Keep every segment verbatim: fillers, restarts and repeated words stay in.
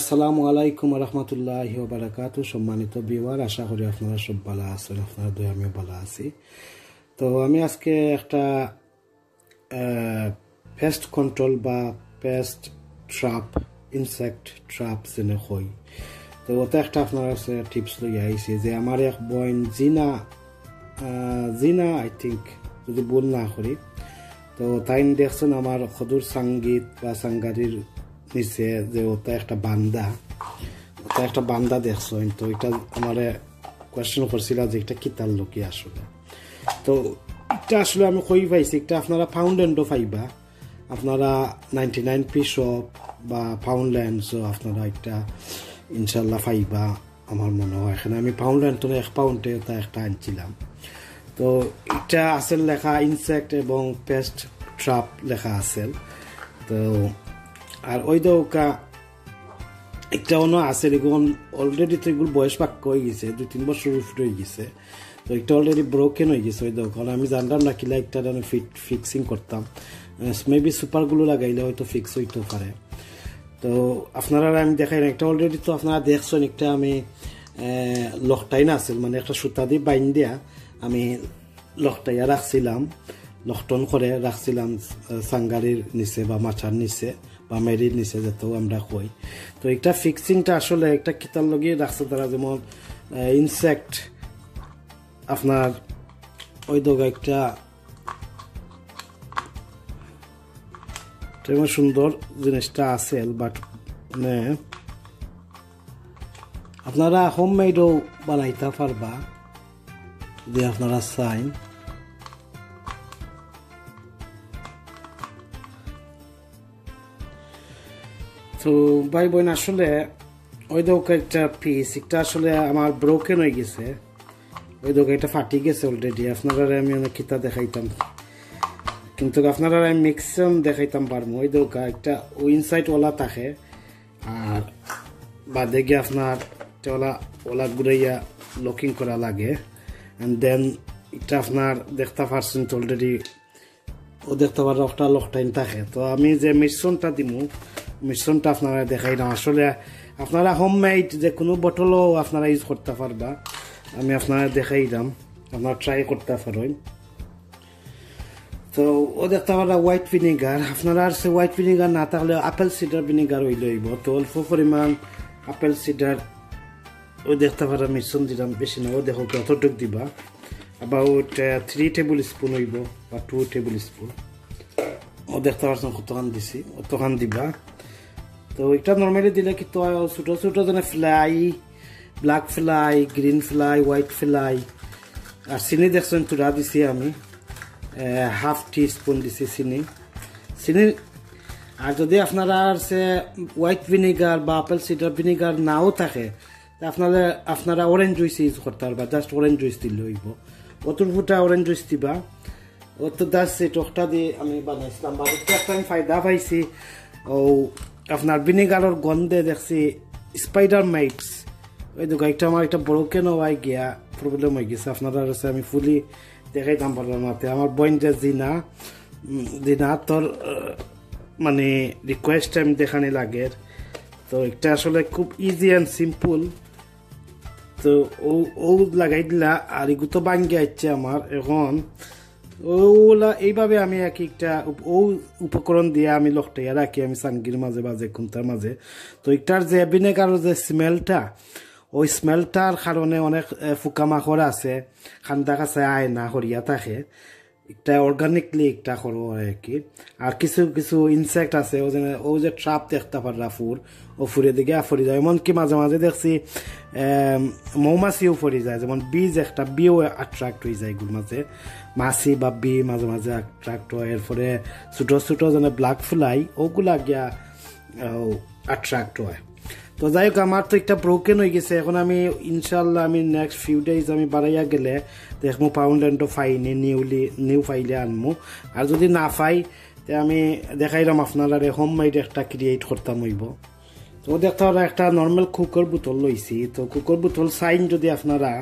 আসসালামু আলাইকুম রহমতুল্লাহি ওয়া বারাকাতুহু। সম্মানিত ভিউয়ার, আশা করি আপনারা সব ভালো আছেন। আপনারা দয়া আমিও ভালো আছি। তো আমি আজকে একটা পেস্ট কন্ট্রোল বা পেস্ট ট্র্যাপ, ইনসেক্ট ট্র্যাপ যেন হই, তো ওটা একটা আপনার কাছে টিপস লই আইছি। যে আমার এক বোন জিনা জিনা আই থিঙ্ক, যদি ভুল না করি, তো তাই দেখছেন আমার খদুর সঙ্গীত বা সাংগারির নিচে যে ওটা একটা বান্দা, ওটা একটা বান্দা দেখছেন। তো এটা আমার কোয়েশ্চেন করছিল যে এটা কি তার লোকে আসলে। তো এটা আসলে আমি কই পাইছি, এটা আপনারা ফাউন্ডেন্ডও পাইবা, আপনারা নাইনটি নাইন পি শপ বা ফাউন্ডল্যান্ডসও আপনারা একটা ইনশাল্লাহ পাইবা আমার মনে হয়। এখানে আমি ফাউন্ডল্যান্ড এক পাউন্ডে ওটা একটা আনছিলাম। তো এটা আসল লেখা ইনসেক্ট এবং পেস্ট ট্র্যাপ লেখা আসল। তো আর ওই দৌকা একটা অন্য আসল, এখন অলরেডি তো এগুলো বয়স পাক হয়ে গেছে, দুই তিন বছর উফট হয়ে গেছে। তো একটা অলরেডি ব্রোকেন হয়ে গেছে ওই দৌকা। আমি জানলাম না কিলা একটা ফিট ফিক্সিং করতাম, মেবি সুপারগুলো লাগাইলে হয়তো ফিক্স হইতেও পারে। তো আপনারা আমি দেখাই না, একটা অলরেডি তো আপনারা দেখছেন, একটা আমি লকটাইনা আসল, মানে একটা সুতা দিয়ে বাইন দিয়া আমি লকটাইয়া রাখছিলাম, লকটন করে রাখছিলাম সাংগারির নিচে বা মাছার নিচে বা মেরির নিচে, যেতেও আমরা কই। তো একটা ফিক্সিংটা আসলে একটা কিতার লগিয়ে রাখছে তারা, যেমন ইনসেক্ট আপনার ওই দোগা একটা সুন্দর জিনিসটা আসেল। বাট মানে আপনারা হোমমেডও বানাইতে পারবা যদি আপনারা চান। তো ভাই বোন আসলে ওই দৌকা একটা পিস, একটা আসলে আমার ব্রোকেন হয়ে গেছে, ওই দৌকা এটা ফাটি গেছে অলরেডি। আপনারা আমি অনেক কিতা দেখাইতাম, কিন্তু আপনারা আমি ম্যাক্সিমাম দেখাইতাম পারবো। ওই দৌকা একটা ইনসাইড ওলা থাকে, আর বাদে গিয়ে আপনার একটা ওলা ওলা ঘুরাইয়া লকিং করা লাগে। অ্যান্ড দেন এটা আপনার দেখতে পারছেন অলরেডি, ও দেখতে পারো একটা লকটাইন থাকে। তো আমি যে মিশ্রণটা দিব, মিশ্রণটা আপনারা দেখাই না। আসলে আপনারা হোমমেড যে কোনো বোতলও আপনারা ইউজ করতে পারবা, আমি আপনারা দেখাই দাম, আপনারা ট্রাই করতে পারেন। তো ও দেখতে পারা হোয়াইট ভিনিগার, আপনারা আর সে হোয়াইট ভিনিগার না থাকলে আপেল সিডার ভিনিগার ওই লইব। তো অল্প পরিমাণ আপেল সিডার ও দেখতে পারা মিশ্রণ দিলাম, বেশি না, ও দেখো যতটুক দিবা। আবার ওটা থ্রি টেবিল স্পুন হইব বা টু টেবিল স্পুন, ও দেখতে পারছেন কতখান দিছি, অতখান দিবা। তো এটা নর্মালি দিলে কি তো ছোটো ছোটো যেন fly, black fly, green fly, white fly. আর চিনি দেখছেন তোরা দিছি, আমি হাফ টি স্পুন দিছি চিনি চিনি আর যদি আপনারা সে হোয়াইট ভিনিগার বা আপেল সিডার ভিনিগার নাও থাকে, আপনাদের আপনারা অরেঞ্জ জুইস ইউজ করতে পারবা। জাস্ট অরেঞ্জ জুইস দিলে হইব, অতুর ফুটা অরেঞ্জ জুইস দিবা। ও তো জাস্ট সেই টকটা দিয়ে আমি বানাইছিলাম, বা একটা আমি ফায়দা পাইছি। ও আপনার ভিনিগারের গন্ধে দেখছি স্পাইডার মাইটস, ওই দোকান একটা আমার একটা বড় কেন হওয়াই গিয়া প্রবলেম হয়ে গেছে। আপনারা আমি ফুলি দেখাইতাম পারলাম না। আমার বোন যে জিনা জিনা তোর মানে রিকোয়েস্ট আমি দেখানি লাগে। তো একটা আসলে খুব ইজি অ্যান্ড সিম্পল। তো ও ও লাগাই দিলা, আর এগু তো ভাঙ্গি আসছে আমার এখন। ওলা এইভাবে আমি এক একটা ও উপকরণ দিয়ে আমি লকটাইয়া রাখি, আমি সানগির মাঝে বা যে খুমতার মাঝে। তো একটার যে ভিনেগার যে স্মেলটা, ওই স্মেলটার কারণে অনেক ফুকামাকড় আছে, খান্দা কাছে আয় না হরিয়া থাকে। একটা অর্গানিকলি একটা করো আর কি। আর কিছু কিছু ইনসেক্ট আছে, ও যে ও যে ট্র্যাপ দেখতে পাররা ফুর, ও ফুরে দিকে ফরি যায়। এমনকি মাঝে মাঝে দেখছি মৌমাছিও ফরি যায়, যেমন বীজ একটা বিও অ্যাট্রাক্ট হয়ে যায় এগুলোর মাঝে, মাছি বা বি মাঝে মাঝে অ্যাট্রাক্ট হয়। এরপরে ছোটো ছোটো যেন ব্ল্যাক ফ্লাই, ওগুলা গিয়া অ্যাট্রাক্ট হয়। তো যাই হোক, আমার তো একটা ব্রোকেন হয়ে গেছে এখন। আমি ইনশাল্লাহ আমি নেক্সট ফিউ ডেজ আমি বাড়াইয়া গেলে দেখবো ফাউন্ডল্যান্ডও ফাইনি নিউলি নিউ ফাইলে আনমো। আর যদি না পাই তে আমি দেখাইলাম আপনারা হোমমেড একটা ক্রিয়েট করতাম হইব। তো দেখতে পারা একটা নর্মাল কুকুর বোতল লইছি। তো কুকুর বোতল সাইন যদি আপনারা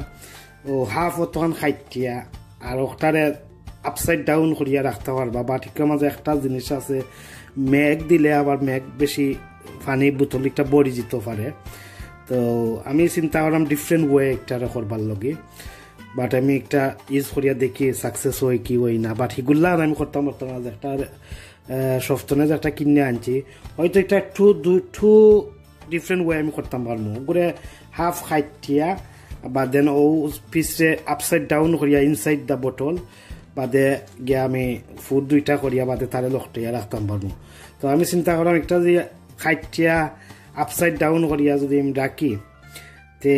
ও হাফ অতখান খাইটিয়া আর ওটারে আপসাইড ডাউন করিয়া রাখতে পারবা। বা ঠিক মাঝে একটা জিনিস আছে, ম্যাগ দিলে আবার ম্যাগ বেশি ফানি বুতলিকটা বড়ি যেতে পারে। তো আমি চিন্তা করলাম ডিফারেন্ট ওয়ে একটা করবার লগে, বাট আমি একটা ইউজ করিয়া দেখি সাকসেস হয় কি হয় না। বাট সেগুলা আমি করতাম করতাম না, যে একটা সফটনে যে একটা কিনে আনছি হয়তো একটা টু দু টু ডিফারেন্ট ওয়ে আমি করতাম পারবো। ঘুরে হাফ খাইটিয়া বা দেন ও পিসে আপসাইড ডাউন করিয়া ইনসাইড দ্য বটল বাদে গিয়ে আমি ফুড দুইটা করিয়া বাদে তারে লকটিয়া রাখতাম পারবো। তো আমি চিন্তা করলাম একটা যে খাইটিয়া আপসাইড ডাউন করিয়া যদি আমি রাখি, তে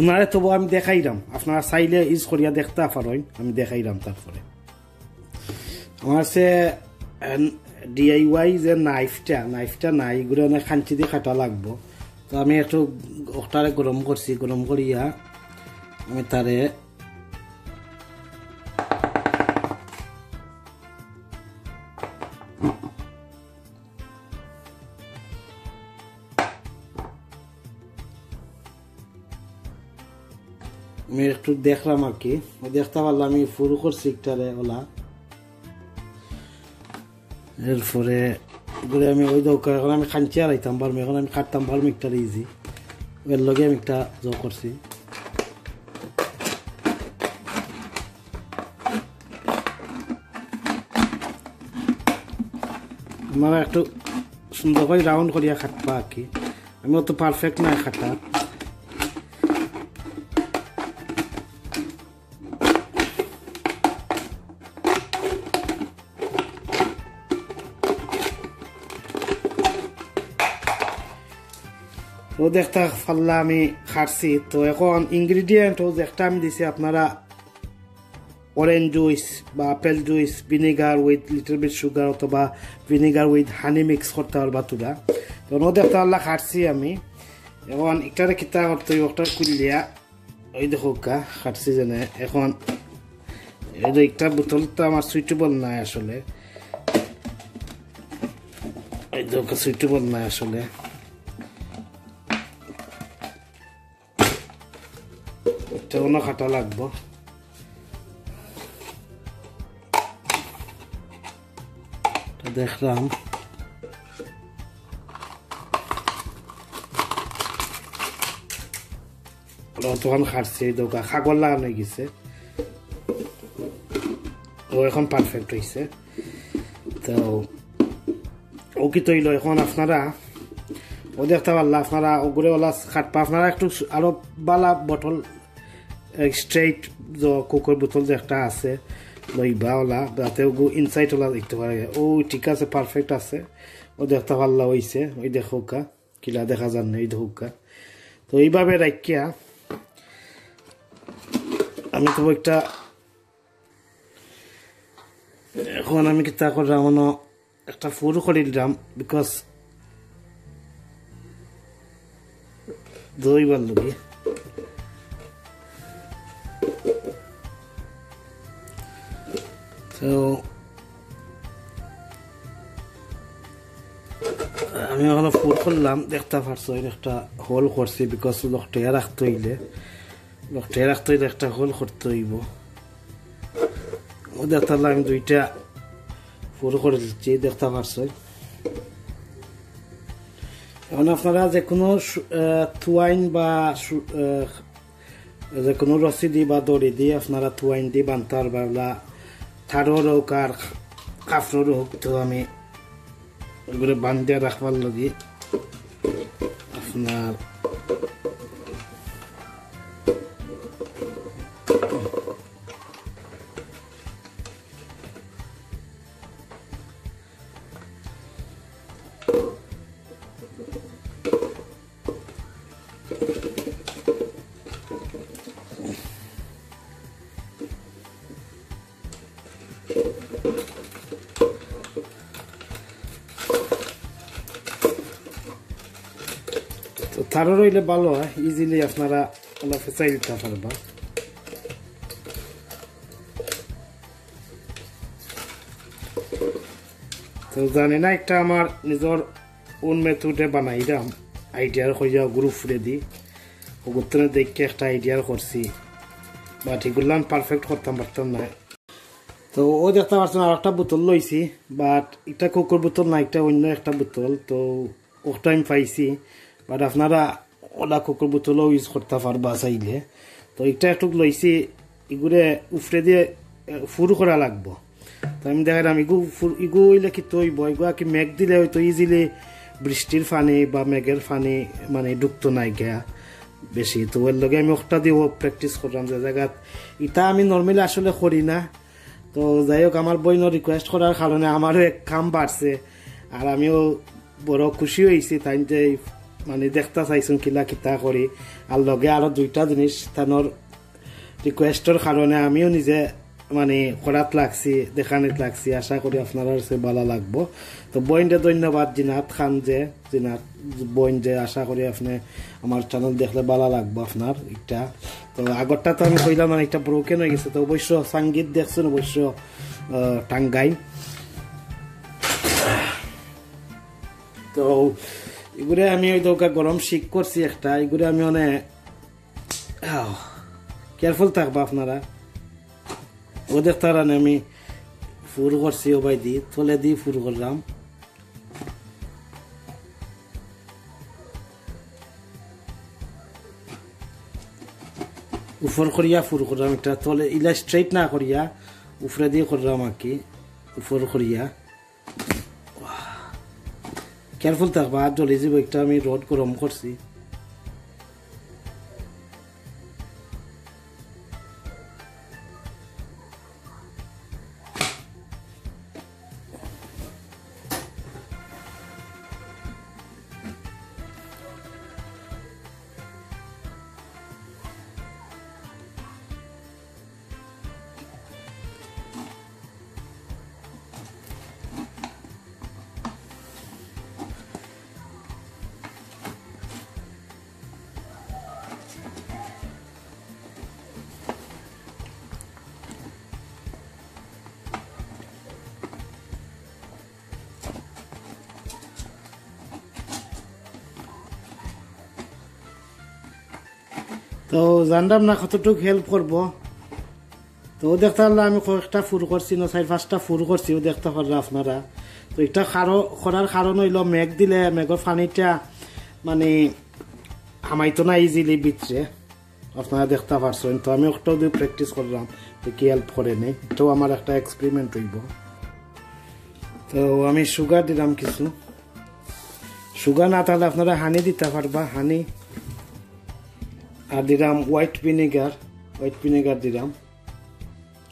ওনারে তবু আমি দেখাইলাম, আপনারা চাইলে ইউজ করিয়া দেখতে পারেন। আমি দেখাইলাম তারপরে আমার সে ডিআইওয়াই যে নাইফটা নাইফটা নাই এগুলো অনেক খাঞ্চি দিয়ে কাটা লাগবো। তো আমি একটু ওটারে গরম করছি, গরম করিয়া আমি তারে আমি একটু দেখলাম আর কি, দেখতে পারলাম আমি শুরু করছি একটারে ওলা। এরপরে এগুলো আমি ওই দরকার এখন আমি খাঞ্চি আর আইতাম পারবো, এখন আমি খাটতাম পারবো একটারে ইজি। এর লগে আমি একটা জব করছি, আমার একটু সুন্দর করে রাউন্ড করিয়া খাটবা আর কি। আমি অত পারফেক্ট না খাটা, ও দেখতে ফাল্লা আমি খাটছি। তো এখন ইনগ্রিডিয়েন্ট ও দেখটা আমি দিছি আপনারা অরেঞ্জ জুইস বা apple juice, vinegar with little bit sugar অথবা ভিনেগার উইথ হানি মিক্স করতে পারবা তোরা। তো ও দেখতে আল্লাহ খাটছি আমি এখন একটারে কিতা করতে ওটা কুলিয়া ওই দেখো কা খাটছি জানে। এখন একটা বোতল তো আমার সুইটেবল নাই আসলে, এই দেখো সুইটেবল নাই আসলে। অন্য খাটা লাগবো, দেখলাম তখন খাটছে দোকা খাগর লাগানো গেছে, ও এখন পারফেক্ট হয়েছে। তো ও কি তৈল এখন আপনারা ও দেখতে পারলা, আপনারা ওগুলো ওলা খাটপা আপনারা একটু আরো বালা বটল স্ট্রেইট কোকর বোতল যে একটা আছে লইবা ওলা, তাতে ইনসাইড ওলা দেখতে পারে। ও ঠিক আছে, পারফেক্ট আছে, ও দেখতে ভাল্লা হয়েছে। ওই দেখোকা কিলা দেখা যান না, এই দেখোকা। তো এইভাবে রাখিয়া আমি তো একটা এখন আমি কি তা করলাম একটা ফুল করে দিলাম, বিকজ দইবার লোকে আমি ওখানে ফুল করলাম দেখতে পারছো। একটা হোল করছি বিকজ লকটেয়া রাখতে হইলে লকটেয়া রাখতে হইলে একটা হোল করতে হইব। ও দেখতে পারলাম আমি দুইটা ফুল করে দিচ্ছি দেখতে পারছো। এখন আপনারা যে কোনো থুয়াইন বা যে কোনো রসি দিয়ে বা দড়ি দিয়ে আপনারা থুয়াইন দিয়ে বানতে পারবা, থারোর হোক আর কাফরোর হোক। তো আমি ওগুলো বান্ধিয়া রাখবার লগে আপনার থারো রইলে ভালো হয়, ইজিলি আপনারা ওলা ফেসাই দিতে পারবা। তো জানি না একটা আমার নিজের ওন মেথডে বানাইলাম, আইডিয়ার হয়ে যাওয়া গ্রুপ রেডি ওগুলো দেখে একটা আইডিয়ার করছি, বাট এগুলো আমি পারফেক্ট করতাম পারতাম না। তো ও দেখতে পারছেন আর একটা বোতল লইছি, বাট এটা কোকোর বোতল না, এটা অন্য একটা বোতল। তো ওটা আমি পাইছি, বাট আপনারা ওলা কোকোর বোতলও ইউজ করতে পারবা চাইলে। তো এটা একটু লইছি, এগুলো উফরে দিয়ে ফুরু করা লাগবো। তো আমি দেখালাম ইগু ইগু হইলে কি তৈব, এগুলো কি মেঘ দিলে হয়তো ইজিলি বৃষ্টির ফানি বা মেঘের ফানি মানে ডুবতো নাই গিয়া বেশি। তো ওর লগে আমি ওটা দিয়ে প্র্যাকটিস করলাম যে জায়গাত এটা আমি নর্মালি আসলে করি না। তো যাই হোক, আমার বইন রিকোয়েস্ট করার কারণে আমারও এক কাম বাড়ছে আর আমিও বড় খুশি হয়েছি। তাই যে মানে দেখতে চাইছেন কিলা কিতা করি, আর লগে আরও দুইটা জিনিস তানোর রিকোয়েস্টের কারণে আমিও নিজে মানে করাত লাগছি, দেখানিত লাগছি। আশা করি আপনারা সে ভালো লাগবো। তো বইনটা ধন্যবাদ জিনাত খান, যে জিনাত বইন যে, আশা করি আপনি আমার চ্যানেল দেখলে ভালো লাগবো আপনার। একটা তো আগরটা তো আমি কইলাম মানে একটা ব্রোকেন হয়ে গেছে। তো অবশ্য সঙ্গীত দেখছেন অবশ্য টাঙ্গাই। তো এগুলো আমি ওই দৌকা গরম শিক করছি একটা, এগুলো আমি অনেক কেয়ারফুল থাকবো আপনারা। ওদের তারা আমি ফুল করছি, ওবাই দি তোলে দিয়ে ফুল করলাম। উপর করিয়া ফুল করলাম এটা তোলে, ইলা স্ট্রেট না করিয়া উপরে দিয়ে করলাম আর কি, উপর করিয়া। কেয়ারফুল থাকবা, আর জ্বলে যাবো। একটা আমি রোড গরম করছি। তো জানলাম না কতটুকু হেল্প করবো। তো ও দেখতে পারলাম আমি কয়েকটা ফুল করছি, না চার পাঁচটা ফুল করছি, ও দেখতে পারলাম আপনারা। তো এটা কারো করার কারণ হইল মেঘ দিলে মেঘের পানিটা মানে হামাইতো না ইজিলি বিচে, আপনারা দেখতে পারছেন। তো আমি ওটাও দিয়ে প্র্যাকটিস করলাম তো কি হেল্প করে নেই, এটাও আমার একটা এক্সপেরিমেন্ট হইব। তো আমি সুগার দিলাম কিছু, সুগার না তাহলে আপনারা হানি দিতে পারবা, হানি। আর দিলাম হোয়াইট ভিনেগার, হোয়াইট ভিনেগার দিলাম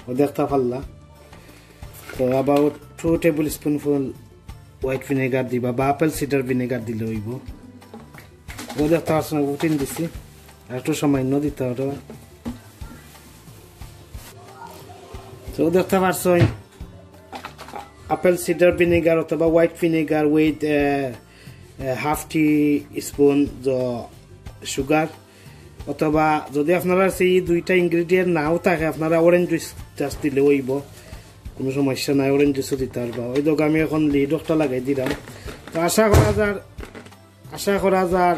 ও দেখতে পারলা। তো আবার two table spoonful white vinegar দিবা বা আপেল সিডার ভিনেগার দিলে হইব। ও দেখতে পারছেন উঠিন দিছি, আর একটু সামান্য দিতে হবে। তো ও দেখতে পারছেন আপেল সিডার ভিনেগার অথবা white vinegar with half tea spoon sugar, অথবা যদি আপনারা সেই দুইটা ইনগ্রিডিয়েন্ট নাও থাকে আপনারা অরেঞ্জ জুস চাষ দিলে হইব, কোনো সমস্যা নাই। অরেঞ্জ জুসও দিতে পারবা। ওই দোকান আমি এখন লিড একটা লাগাই দিলাম। তো আশা করা যার আশা করা যার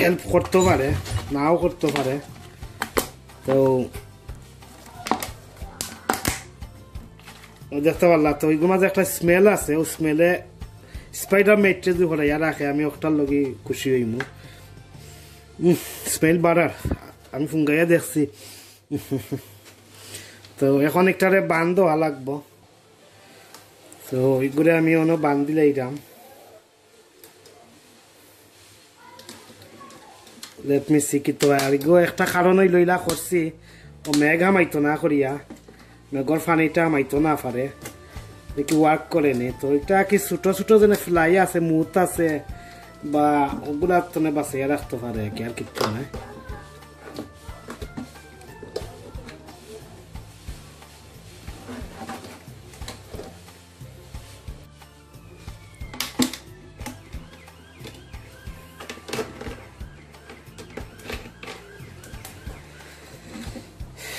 হেল্প করতে পারে, নাও করতে পারে। তো দেখতে পারলাম তো ওইগুলো মাঝে একটা স্মেল আছে, ও স্মেলে স্পাইডার মেট্রে যদি ঘরে রাখে আমি ওটার লগে খুশি হইম। স্মেল বাড়ার আমি ফুঙ্গাইয়া দেখছি। তো এখন একটারে বান দেওয়া লাগবো। তো এগুলো আমি অন্য বান দিলে এইরাম। লেট মি শিক্ষিত আর এগুলো একটা কারণই লইলা করছি, ও মেঘ হামাইতো না করিয়া, মেঘর ফানিটা হামাইতো না পারে, দেখি ওয়ার্ক করে নি। তো এটা কি ছোটো ছোটো যেন ফ্লাই আছে, মুত আছে বা ওগুলা তো বাঁচিয়ে রাখতে পারে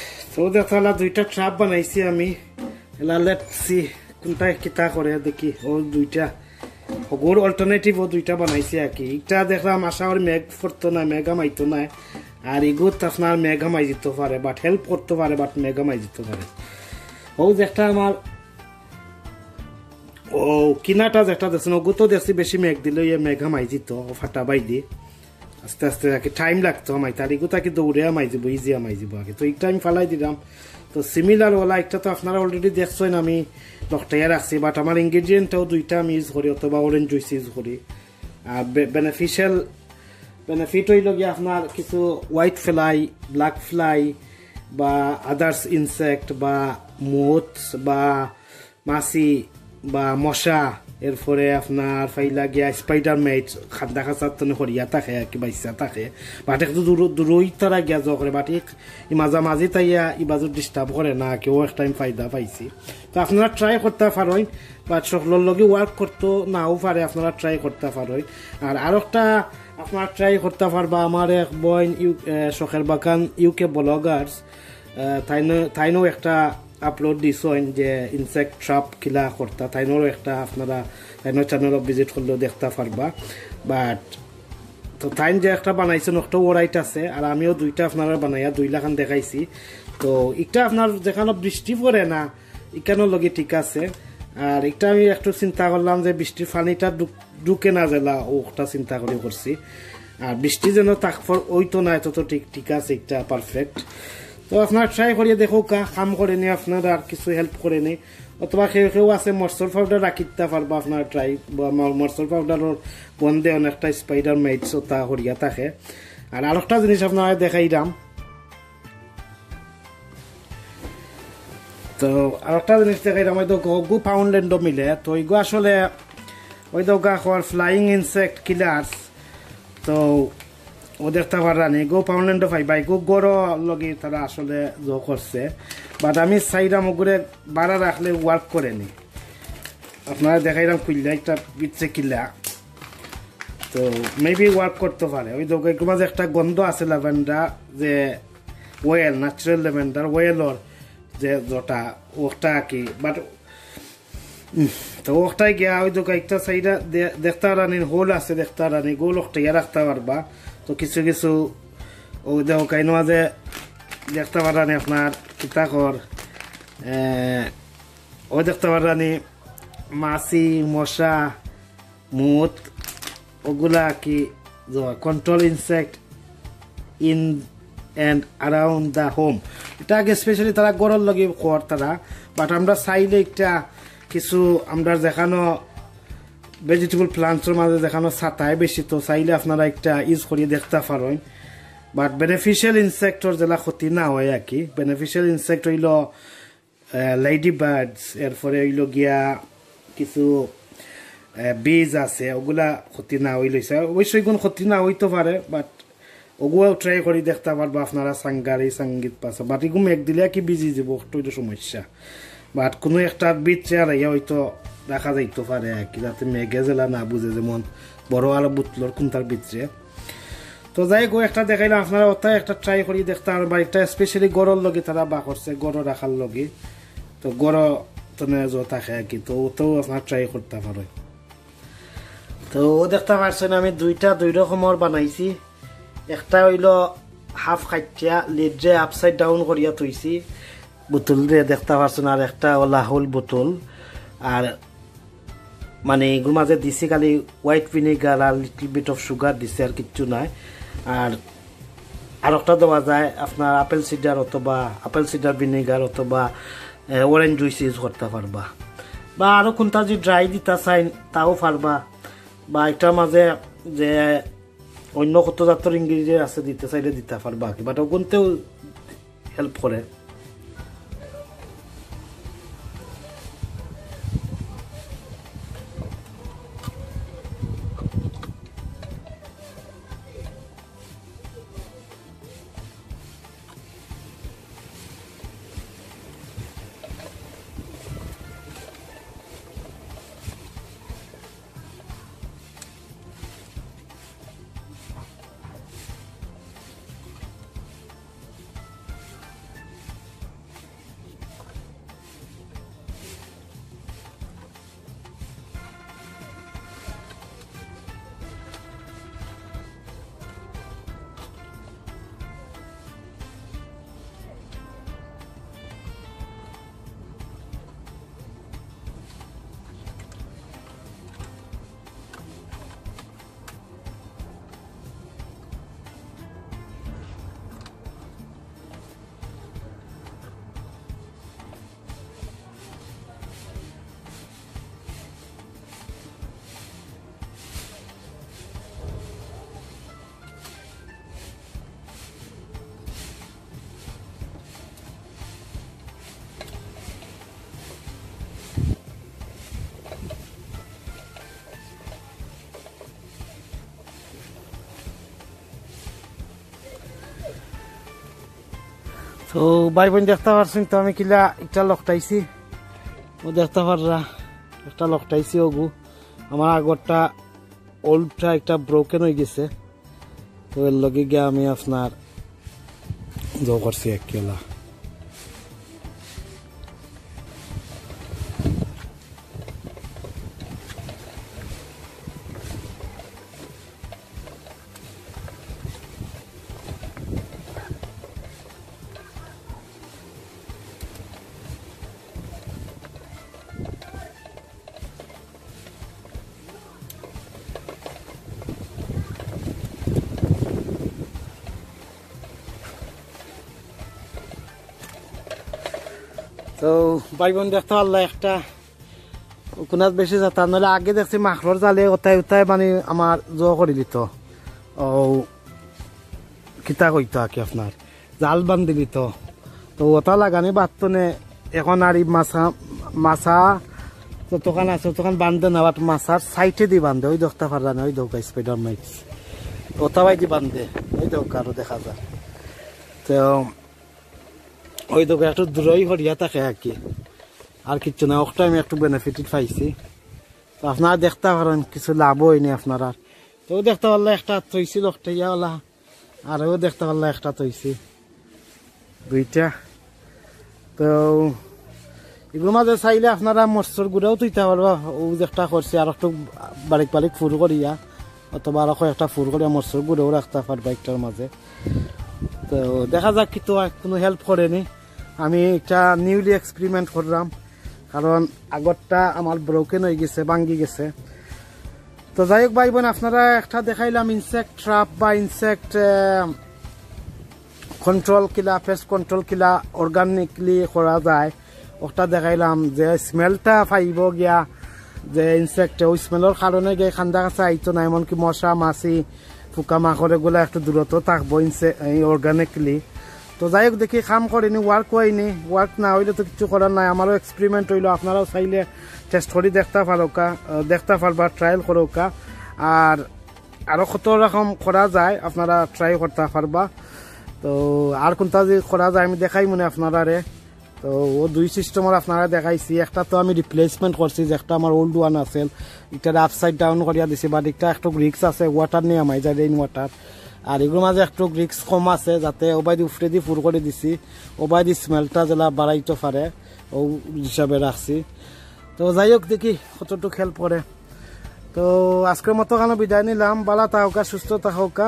কি, আর কিছু নাই। তো দেখা দুইটা ট্রাপ বানাইছি আমি, এলা লেটছি কোনটা কিতা করে দেখি। ও দুইটা ওর অল্টারনেটিভ ও দুইটা বানাইছে আর কি। এটা দেখলাম আশা করি মেঘ পড়তো না, মেঘ আমাইতো না, আর ইগোত আপনার মেঘামাই দিতে পারে, বাট হেল্প করতে পারে, বাট মেঘামাই দিতে পারে। ও যেটা আমার ও কিনাটা যেটা দেখছেন ওগো তো দেখছি বেশি মেঘ দিলে ইয়ে মেঘামাই দিত ও ফাটা বাই দিয়ে আস্তে আস্তে আগে টাইম লাগতো আমায়, তার ইগো তাকে দৌড়ে আমাই দিব, ইজি আমাই দিব আগে, তো একটা আমি ফালাই দিলাম। তো সিমিলার ওলা একটা তো আপনারা অলরেডি দেখছেন আমি লকটাইয়া রাখছি, বাট আমার ইনগ্রিডিয়েন্টটাও দুইটা আমি ইউজ করি অথবা অরেঞ্জ জুইস ইউজ করি। আর বেনিফিশিয়াল বেনিফিট হইল গিয়ে আপনার কিছু হোয়াইট ফ্লাই, ব্ল্যাক ফ্লাই বা আদার্স ইনসেক্ট বা মোথ বা মাছি বা মশা, এরপরে আপনার ফাইলা গিয়া স্পাইডার মেট খান্দা খাঁচার তো হরিয়া থাকে আর কি বাইসা থাকে, বাট একটু দূর দূরই তারা গিয়া জোয়া করে, বাট ই মাঝামাঝি তাইয়া ই বাজুর ডিস্টার্ব করে না, কেউ একটা আমি ফায়দা পাইছি। তো আপনারা ট্রাই করতে পারেন, বাট সকলের লগে ওয়ার্ক করতো নাও পারে, আপনারা ট্রাই করতে পারেন। আর আরেকটা আপনারা ট্রাই করতে পারবা, আমার এক বইন ইউ শখের বাগান ইউকে ব্লগার্স তাইনো তাইনো একটা আপলোড দিছেন যে ইনসেক্ট ট্রাপ কিলা করতা, তাইনোরও একটা আপনারা তাইনোর চ্যানেলও ভিজিট করলেও দেখতে পারবা। বাট তো তাইন যে একটা বানাইছেন একটাও ওরাইট আছে, আর আমিও দুইটা আপনারা বানাইয়া দুইলাখান দেখাইছি। তো একটা আপনার যেখানে বৃষ্টি পড়ে না এখানেও লগে ঠিক আছে, আর একটা আমি একটু চিন্তা করলাম যে বৃষ্টির পানিটা ঢুকে না জেলা ওটা চিন্তা করে করছি, আর বৃষ্টি যেন তাকফর ওই তো না এত ঠিক ঠিক আছে একটা পারফেক্ট। তো আপনারা ট্রাই করিয়ে দেখো কা কাম করে নি আপনারা আর কিছু হেল্প করে নি, অথবা কেউ কেউ আছে মরসর পাউডার রাখিতে পারবা আপনারা ট্রাই, মরসর পাউডারের গন্ধে অনেকটা স্পাইডার মেটস তা হরিয়া থাকে। আর আরেকটা জিনিস আপনারা দেখাইলাম, তো আরেকটা জিনিস দেখাইলাম ওই তো গু পাউন্ডেন্ডও মিলে, তো এইগু আসলে ওই তো গা হওয়ার ফ্লাইং ইনসেক্ট কিলার্স, তো ওদের তো আবার রানি গো পাউন্ডেন্ডও পাইবা, গো গড়ও লগে তারা আসলে জো করছে, বাট আমি চাইলাম ওগুলো বাড়া রাখলে ওয়ার্ক করেনি। আপনারা দেখাইলাম কিল্লা একটা বিচ্ছে কিল্লা, তো মেবি ওয়ার্ক করতে পারে। ওই তো একটু মাঝে একটা গন্ধ আছে ল্যাভেন্ডার যে ওয়েল, ন্যাচারাল ল্যাভেন্ডার ওয়েলর যে জটা ওটা কি, বাট তো ওটাই গিয়া ওই তো একটা সাইডা দেখতে রানির হোল আছে, দেখতে রানি গোল ওটা ইয়া রাখতে পারবা। তো কিছু কিছু ও দেখ মাঝে দেখতে পারানি আপনার কিতাকর ও দেখতে পারানি মাছি মশা মুত ওগুলা কি control insect in and around the home, এটা আগে স্পেশালি তারা গরল লগে কর তারা, বাট আমরা চাইলে একটা কিছু আমরা দেখানো ভেজিটেবল প্লান্টসের মাঝে দেখানো ছাতায় বেশি, তো চাইলে আপনারা একটা ইউজ করিয়ে দেখতে পারেন। বাট বেনিফিশিয়াল ইনসেক্টর যেটা ক্ষতি না হয় আর কি, বেনিফিশিয়াল ইনসেক্ট হইল লেডি বার্ডস, এরপরে হইল গিয়া কিছু বীজ আছে ওগুলা ক্ষতি না হই লইছে, অবশ্যই কোনো ক্ষতি না হইতে পারে, বাট ওগুলো ট্রাই করে দেখতে পারবা আপনারা সাঙ্গারি সাঙ্গীত পাশা, বাট এগুলো মেঘ দিলে কি বিজি যাব একটু সমস্যা, বাট কোনো একটা বীজ চেয়ার ইয়া হয়তো রাখা যাইতে পারে আর কি, যাতে মেঘে জেলা না বুঝে, যেমন বড় আর বুতলোর কোনটার ভিতরে। তো যাই গো একটা দেখাইলাম আপনারা ওটাই একটা ট্রাই করি দেখতে, আর বাড়িটা স্পেশালি গড়ের লগে তারা বা করছে, গড় রাখার লগে, তো গড় তো থাকে আর কি, তো ওটাও আপনারা ট্রাই করতে পারে। তো ও দেখতে পারছেন আমি দুইটা দুই রকমের বানাইছি, একটা হইল হাফ খাইটিয়া লিড্রে আপসাইড ডাউন করিয়া থইছি বোতল দিয়ে দেখতে পারছেন, আর একটা ওলা হল বোতল, আর মানে এগুলোর মাঝে দিছি খালি হোয়াইট ভিনেগার আর লিটল বিট অফ সুগার দিছে আর কিচ্ছু নাই। আর আরেকটা দেওয়া যায় আপনার আপেল সিডার অথবা আপেল সিডার ভিনেগার অথবা অরেঞ্জ জুইস ইউজ করতে পারবা, বা আরও কোনটা যে ড্রাই দিতে চাই তাও পারবা, বা এটার মাঝে যে অন্য কত জাতের ইনগ্রিডিয়েন্ট আছে দিতে চাইলে দিতে পারবা, বাট ওগুনতেও হেল্প করে। তো ভাই বোন দেখতে পারছেন তো আমি কিলা একটা লকটাইছি, ও দেখতে পাররা একটা লকটাইছি। ওগু আমার আগরটা ওল্ডটা একটা ব্রোকেন হয়ে গেছে, তো এর লগে গিয়ে আমি আপনার জো করছি একলা। তো ভাই বোন দেখতে পারলাম একটা কোন বেশি যাতা, নাহলে আগে দেখছি মাখর জালে ওটাই ওটাই মানে আমার জো করে দিত। ও কিতা কইতো আগে আপনার জাল বান্ধি দিত, তো ওটা লাগানি বাঁধতো নে। এখন আর মাছা মাছা যতক্ষণ আছে ততক্ষণ বান্ধে না, বাট মাছার সাইটে দিয়ে বান্ধে। ওই দেখতে পারলাম ওই দৌকা স্পাইডার মাইট ওটা বাই দিয়ে বান্ধে, ওই দৌকা আরো দেখা যায়। তো ওই তো একটু দূরই হরিয়া থাকে আর কি, আর কিচ্ছু না। ওটা আমি একটু বেনিফিটেড পাইছি, তো আপনারা দেখতে পারেন কিছু লাভ হয়নি আপনার। আর তো দেখতে পারলে একটা তৈছি লকটাইয়াওয়ালা, আরও দেখতে পারলে একটা তৈছি দুইটা। তো এগুলোর মাঝে চাইলে আপনারা মরচর গুঁড়াও তুইতে পারবা। ও একটা করছি আর একটু বারিক বারিক ফুল করিয়া, অথবা আরো একটা ফুল করিয়া মরচর গুঁড়াও রাখতে পারবা একটার মাঝে। তো দেখা যাক কিন্তু কোনো হেল্প করেনি। আমি একটা নিউলি এক্সপেরিমেন্ট করলাম, কারণ আগরটা আমার ব্রোকেন হয়ে গেছে, ভাঙ্গি গেছে। তো যাই হোক ভাই বোন, আপনারা একটা দেখাইলাম ইনসেক্ট ট্রাপ বা ইনসেক্ট কন্ট্রোল কিলা, পেস্ট কন্ট্রোল কিলা অর্গানিকলি করা যায় ওটা দেখাইলাম। যে স্মেলটা ফাইব গিয়া যে ইনসেক্ট, ওই স্মেলের কারণে গিয়ে খান্দা কাছে আইতো না, এমনকি মশা মাছি পোকা মাকড় এগুলো একটু দূরত্ব থাকবো অর্গানিকলি। তো যাই হোক দেখি কাম করিনি, ওয়ার্ক হয়নি। ওয়ার্ক না হইলে তো কিছু করার নাই, আমারও এক্সপেরিমেন্ট হইল। আপনারাও চাইলে টেস্ট করে দেখতে পারোকা, দেখতে পারবা, ট্রায়াল করোকা। আর আরও কত রকম করা যায় আপনারা ট্রাই করতে পারবা। তো আর কোনটা যে করা যায় আমি দেখাই মনে আপনারারে। তো ও দুই সিস্টেমের আপনারা দেখাইছি। একটা তো আমি রিপ্লেসমেন্ট করছি, যে একটা আমার ওল্ড ওয়ান আছে এটা আপসাইড ডাউন করিয়া দিছি, বা একটা একটু রিক্স আছে ওয়াটার নিয়ে আমায় যায় রেইন ওয়াটার। আর এগুলোর মাঝে একটু রিক্স কম আছে, যাতে ওবাইদি উফরে দিয়ে ফুর করে দিছি, ওবাইদি স্মেলটা যেটা বাড়াইতে পারে ও হিসাবে রাখছি। তো যাই হোক দেখি কতটুকু হেল্প করে। তো আজকের মতো কেন বিদায় নিলাম। বালা তাহকা, সুস্থ তাহকা,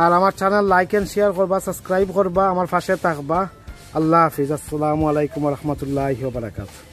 আর আমার চ্যানেল লাইক অ্যান্ড শেয়ার করবা, সাবস্ক্রাইব করবা, আমার পাশে থাকবা। আল্লাহ হাফিজ। আসসালামু আলাইকুম ওয়া রাহমাতুল্লাহি ওয়া বারাকাতুহু।